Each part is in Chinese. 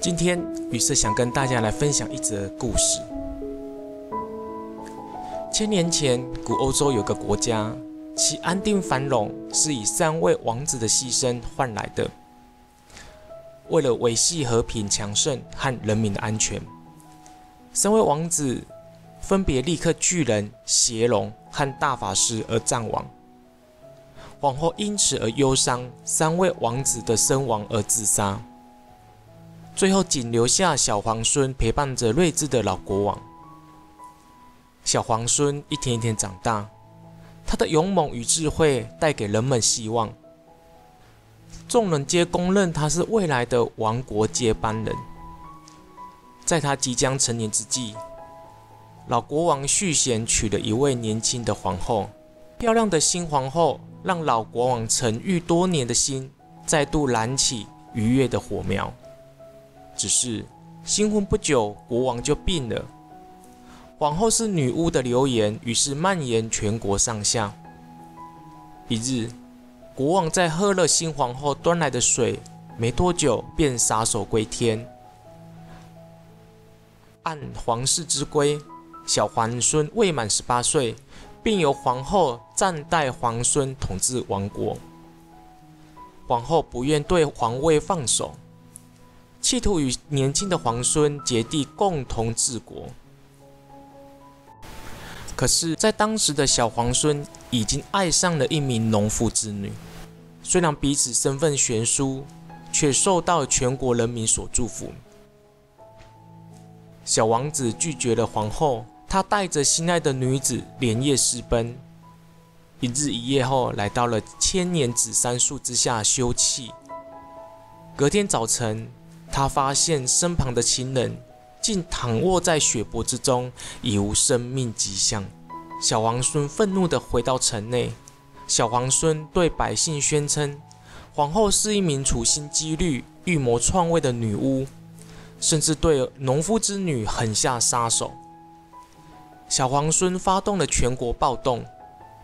今天，于是想跟大家来分享一则故事。1000年前，古欧洲有个国家，其安定繁荣是以3位王子的牺牲换来的。为了维系和平强盛和人民的安全，3位王子分别立刻巨人、邪龙和大法师而战亡。皇后因此而忧伤，3位王子的身亡而自杀。最后仅留下小皇孙陪伴着睿智的老国王。小皇孙一天一天长大，他的勇猛与智慧带给人们希望。众人皆公认他是未来的王国接班人。在他即将成年之际，老国王续弦娶了一位年轻的皇后。漂亮的新皇后让老国王沉郁多年的心再度燃起愉悦的火苗。只是新婚不久，国王就病了。皇后是女巫的流言，于是蔓延全国上下。一日，国王在喝了新皇后端来的水，没多久便撒手归天。按皇室之规，小皇孙未满18岁，并由皇后暂代皇孙统治王国。皇后不愿对皇位放手，企图与年轻的皇孙结缔，共同治国。可是，在当时的小皇孙已经爱上了一名农夫之女，虽然彼此身份悬殊，却受到全国人民所祝福。小王子拒绝了皇后，他带着心爱的女子连夜私奔，一日一夜后来到了千年紫杉树之下休憩。隔天早晨，他发现身旁的亲人竟躺卧在血泊之中，已无生命迹象。小皇孙愤怒地回到城内，小皇孙对百姓宣称，皇后是一名处心积虑、预谋篡位的女巫，甚至对农夫之女狠下杀手。小皇孙发动了全国暴动，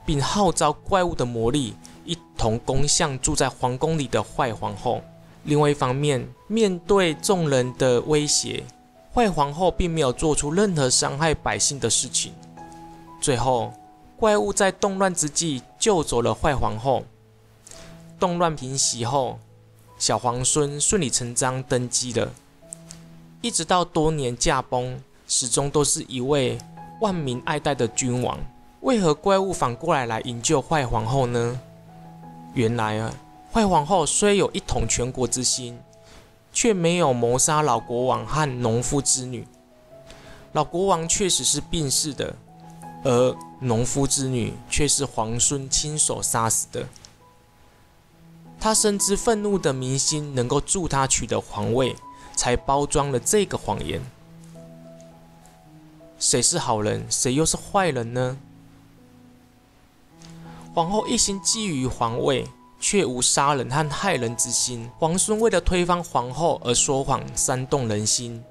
并号召怪物的魔力一同攻向住在皇宫里的坏皇后。另外一方面，面对众人的威胁，坏皇后并没有做出任何伤害百姓的事情。最后，怪物在动乱之际救走了坏皇后。动乱平息后，小皇孙顺理成章登基了。一直到多年驾崩，始终都是一位万民爱戴的君王。为何怪物反过来营救坏皇后呢？原来啊，坏皇后虽有一统全国之心，却没有谋杀老国王和农夫之女。老国王确实是病逝的，而农夫之女却是皇孙亲手杀死的。他深知愤怒的民心能够助他取得皇位，才包装了这个谎言。谁是好人，谁又是坏人呢？皇后一心觊觎皇位，却无杀人和害人之心。皇孙为了推翻皇后而说谎，煽动人心。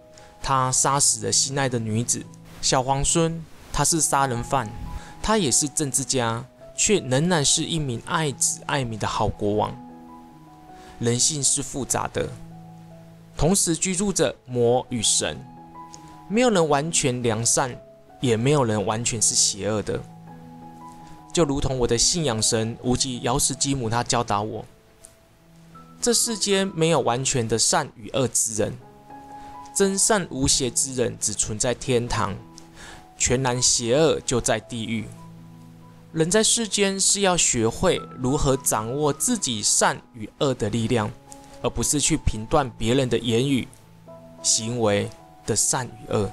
他杀死了心爱的女子。小皇孙，他是杀人犯，他也是政治家，却仍然是一名爱子爱民的好国王。人性是复杂的，同时居住着魔与神。没有人完全良善，也没有人完全是邪恶的。就如同我的信仰神无极姚氏基姆，他教导我，这世间没有完全的善与恶之人，真善无邪之人只存在天堂，全然邪恶就在地狱。人在世间是要学会如何掌握自己善与恶的力量，而不是去评断别人的言语、行为的善与恶。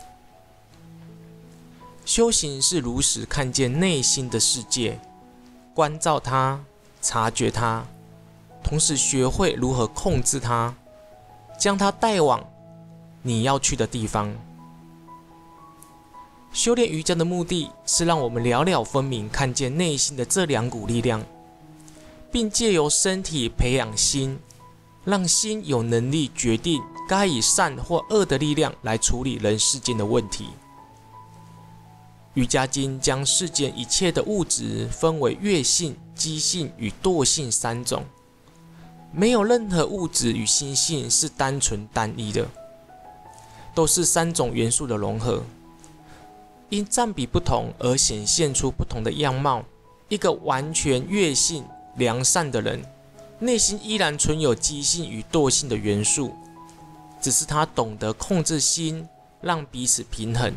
修行是如实看见内心的世界，关照它，察觉它，同时学会如何控制它，将它带往你要去的地方。修炼瑜伽的目的是让我们了了分明看见内心的这2股力量，并借由身体培养心，让心有能力决定该以善或恶的力量来处理人世间的问题。瑜伽经将世间一切的物质分为乐性、机性与惰性3种，没有任何物质与心性是单纯单一的。都是三种元素的融合，因占比不同而显现出不同的样貌。一个完全乐性良善的人，内心依然存有积性与惰性的元素，只是他懂得控制心，让彼此平衡。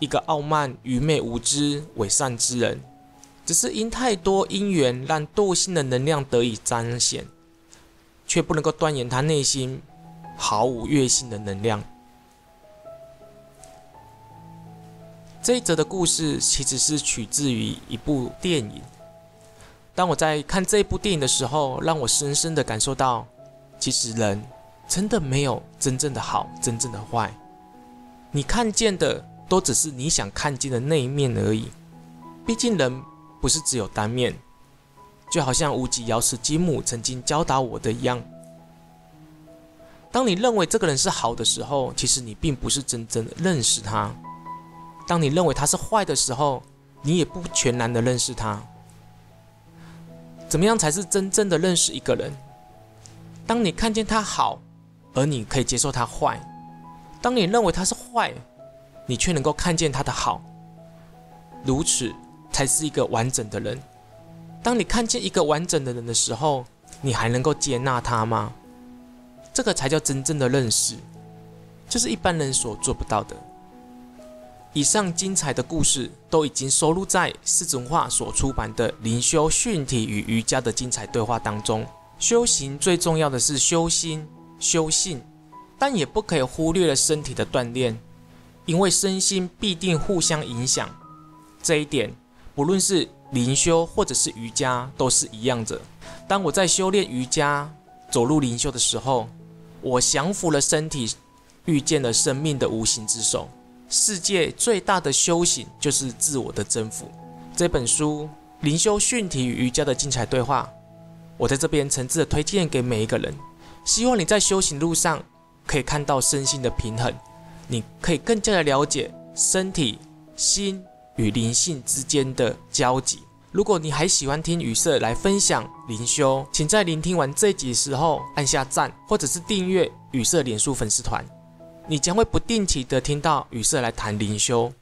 一个傲慢、愚昧、无知、伪善之人，只是因太多因缘让惰性的能量得以彰显，却不能够断言他内心毫无乐性的能量。这一则的故事其实是取自于一部电影。当我在看这一部电影的时候，让我深深的感受到，其实人真的没有真正的好，真正的坏，你看见的都只是你想看见的那一面而已。毕竟人不是只有单面，就好像无极瑶池金母曾经教导我的一样，当你认为这个人是好的时候，其实你并不是真正的认识他；当你认为他是坏的时候，你也不全然的认识他。怎么样才是真正的认识一个人？当你看见他好，而你可以接受他坏；当你认为他是坏，你却能够看见他的好，如此才是一个完整的人。当你看见一个完整的人的时候，你还能够接纳他吗？这个才叫真正的认识，这是一般人所做不到的。以上精彩的故事都已经收录在世子文化所出版的《灵修、训体与瑜伽的精彩对话》当中。修行最重要的是修心、修性，但也不可以忽略了身体的锻炼，因为身心必定互相影响。这一点，不论是灵修或者是瑜伽，都是一样的。当我在修炼瑜伽、走入灵修的时候，我降服了身体，遇见了生命的无形之手。世界最大的修行就是自我的征服。这本书《灵修、训体与瑜伽的精彩对话》，我在这边诚挚的推荐给每一个人。希望你在修行路上可以看到身心的平衡，你可以更加的了解身体、心与灵性之间的交集。如果你还喜欢听宇色来分享灵修，请在聆听完这一集的时候按下赞，或者是订阅宇色脸书粉丝团。你将会不定期的听到宇色来谈灵修。